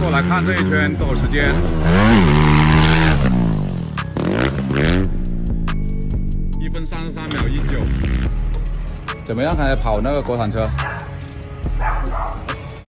过来看这一圈，多少时间？1分33秒19。怎么样？还跑那个国产车？